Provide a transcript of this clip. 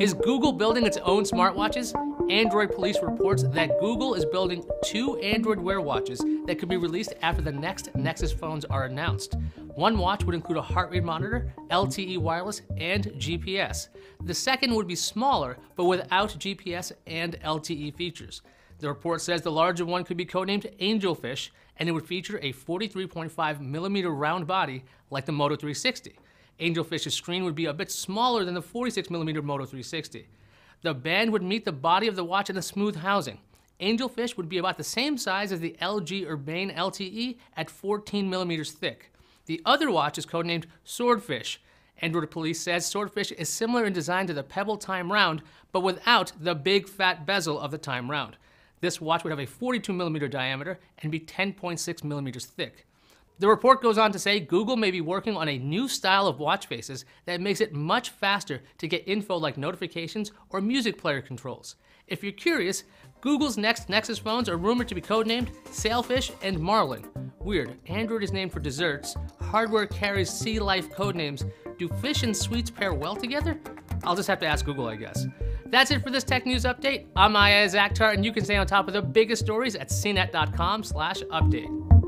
Is Google building its own smartwatches? Android Police reports that Google is building two Android Wear watches that could be released after the next Nexus phones are announced. One watch would include a heart rate monitor, LTE wireless, and GPS. The second would be smaller, but without GPS and LTE features. The report says the larger one could be codenamed Angelfish, and it would feature a 43.5mm round body like the Moto 360. Angelfish's screen would be a bit smaller than the 46mm Moto 360. The band would meet the body of the watch in the smooth housing. Angelfish would be about the same size as the LG Urbane LTE at 14mm thick. The other watch is codenamed Swordfish. Android Police says Swordfish is similar in design to the Pebble Time Round, but without the big fat bezel of the Time Round. This watch would have a 42mm diameter and be 10.6mm thick. The report goes on to say Google may be working on a new style of watch faces that makes it much faster to get info like notifications or music player controls. If you're curious, Google's next Nexus phones are rumored to be codenamed Sailfish and Marlin. Weird, Android is named for desserts, hardware carries sea life codenames. Do fish and sweets pair well together? I'll just have to ask Google, I guess. That's it for this Tech News Update. I'm Iyaz Akhtar, and you can stay on top of the biggest stories at cnet.com/update.